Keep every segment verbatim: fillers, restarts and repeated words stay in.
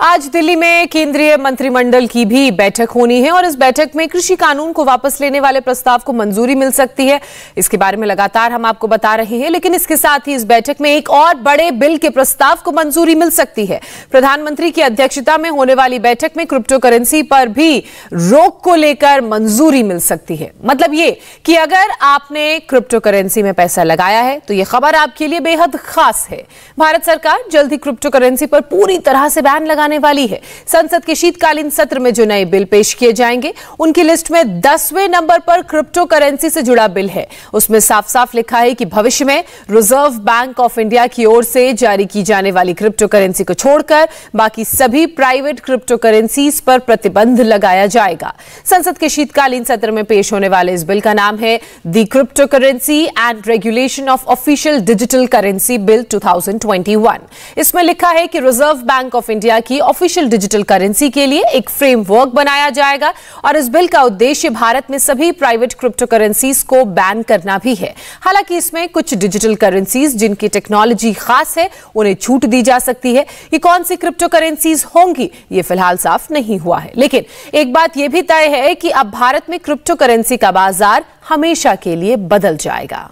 आज दिल्ली में केंद्रीय मंत्रिमंडल की भी बैठक होनी है और इस बैठक में कृषि कानून को वापस लेने वाले प्रस्ताव को मंजूरी मिल सकती है। इसके बारे में लगातार हम आपको बता रहे हैं, लेकिन इसके साथ ही इस बैठक में एक और बड़े बिल के प्रस्ताव को मंजूरी मिल सकती है। प्रधानमंत्री की अध्यक्षता में होने वाली बैठक में क्रिप्टो करेंसी पर भी रोक को लेकर मंजूरी मिल सकती है। मतलब ये कि अगर आपने क्रिप्टो करेंसी में पैसा लगाया है तो ये खबर आपके लिए बेहद खास है। भारत सरकार जल्द ही क्रिप्टो करेंसी पर पूरी तरह से बैन लगाने वाली है। संसद के शीतकालीन सत्र में जो नए बिल पेश किए जाएंगे उनकी लिस्ट में दसवें नंबर पर क्रिप्टो करेंसी से जुड़ा बिल है। उसमें साफ साफ लिखा है कि भविष्य में रिजर्व बैंक ऑफ इंडिया की ओर से जारी की जाने वाली क्रिप्टो करेंसी को छोड़कर बाकी सभी प्राइवेट क्रिप्टो करेंसीज पर प्रतिबंध लगाया जाएगा। संसद के शीतकालीन सत्र में पेश होने वाले इस बिल का नाम है the crypto currency and regulation of official digital currency bill two thousand twenty one. इसमें लिखा है कि रिजर्व बैंक ऑफ इंडिया की ऑफिशियल डिजिटल करेंसी के लिए एक फ्रेमवर्क बनाया जाएगा और इस बिल का उद्देश्य भारत में सभी प्राइवेट क्रिप्टो करेंसीज को बैन करना भी है। हालांकि इसमें कुछ डिजिटल करेंसीज जिनकी टेक्नोलॉजी खास है उन्हें छूट दी जा सकती है। ये कौन सी क्रिप्टो करेंसीज होंगी ये फिलहाल साफ नहीं हुआ है, लेकिन एक बात यह भी तय है कि अब भारत में क्रिप्टो करेंसी का बाजार हमेशा के लिए बदल जाएगा।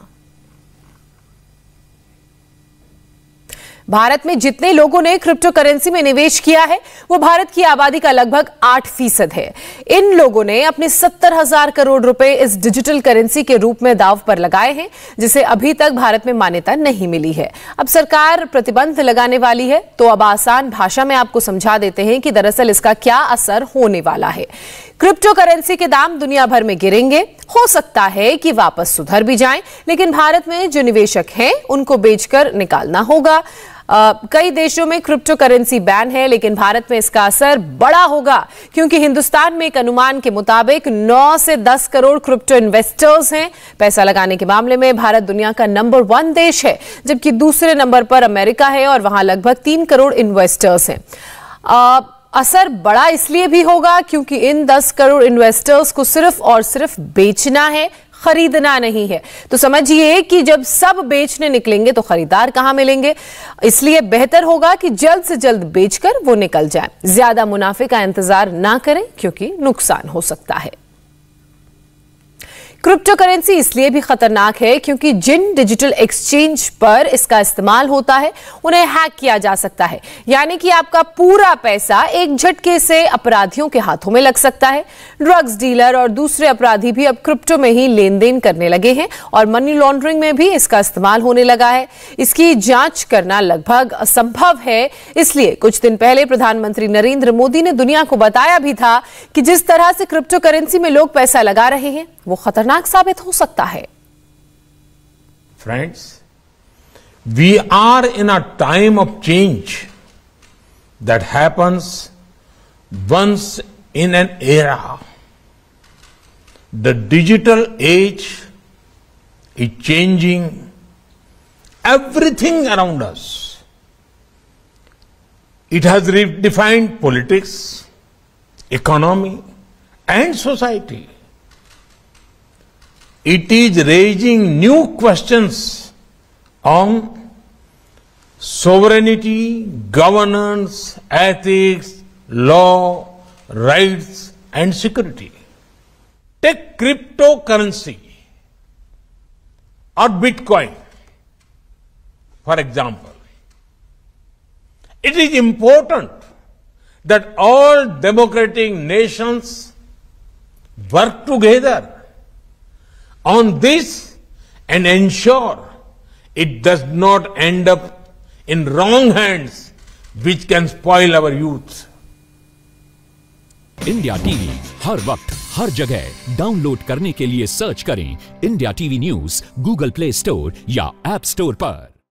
भारत में जितने लोगों ने क्रिप्टो करेंसी में निवेश किया है वो भारत की आबादी का लगभग आठ फीसद है। इन लोगों ने अपने सत्तर हजार करोड़ रुपए इस डिजिटल करेंसी के रूप में दांव पर लगाए हैं, जिसे अभी तक भारत में मान्यता नहीं मिली है। अब सरकार प्रतिबंध लगाने वाली है, तो अब आसान भाषा में आपको समझा देते हैं कि दरअसल इसका क्या असर होने वाला है। क्रिप्टो करेंसी के दाम दुनिया भर में गिरेंगे, हो सकता है कि वापस सुधर भी जाएं, लेकिन भारत में जो निवेशक हैं उनको बेचकर निकालना होगा। Uh, कई देशों में क्रिप्टो करेंसी बैन है, लेकिन भारत में इसका असर बड़ा होगा क्योंकि हिंदुस्तान में एक अनुमान के मुताबिक नौ से दस करोड़ क्रिप्टो इन्वेस्टर्स हैं। पैसा लगाने के मामले में भारत दुनिया का नंबर वन देश है, जबकि दूसरे नंबर पर अमेरिका है और वहां लगभग तीन करोड़ इन्वेस्टर्स हैं। uh, असर बड़ा इसलिए भी होगा क्योंकि इन दस करोड़ इन्वेस्टर्स को सिर्फ और सिर्फ बेचना है, खरीदना नहीं है। तो समझिए कि जब सब बेचने निकलेंगे तो खरीदार कहां मिलेंगे। इसलिए बेहतर होगा कि जल्द से जल्द बेचकर वो निकल जाएं। ज्यादा मुनाफे का इंतजार ना करें क्योंकि नुकसान हो सकता है। क्रिप्टो करेंसी इसलिए भी खतरनाक है क्योंकि जिन डिजिटल एक्सचेंज पर इसका इस्तेमाल होता है उन्हें हैक किया जा सकता है, यानी कि आपका पूरा पैसा एक झटके से अपराधियों के हाथों में लग सकता है। ड्रग्स डीलर और दूसरे अपराधी भी अब क्रिप्टो में ही लेन देन करने लगे हैं और मनी लॉन्ड्रिंग में भी इसका इस्तेमाल होने लगा है। इसकी जांच करना लगभग असंभव है। इसलिए कुछ दिन पहले प्रधानमंत्री नरेंद्र मोदी ने दुनिया को बताया भी था कि जिस तरह से क्रिप्टो करेंसी में लोग पैसा लगा रहे हैं वो खतरनाक साबित हो सकता है। Friends, we are in a time of change that happens once in an era. The digital age is changing everything around us. It has redefined politics, economy and society. It is raising new questions on sovereignty, governance, ethics, law, rights and security. Take cryptocurrency or Bitcoin, for example. It is important that all democratic nations work together on this and ensure it does not end up in wrong hands which can spoil our youth. India TV हर वक्त हर जगह download करने के लिए search करें India TV news Google Play Store या app store पर।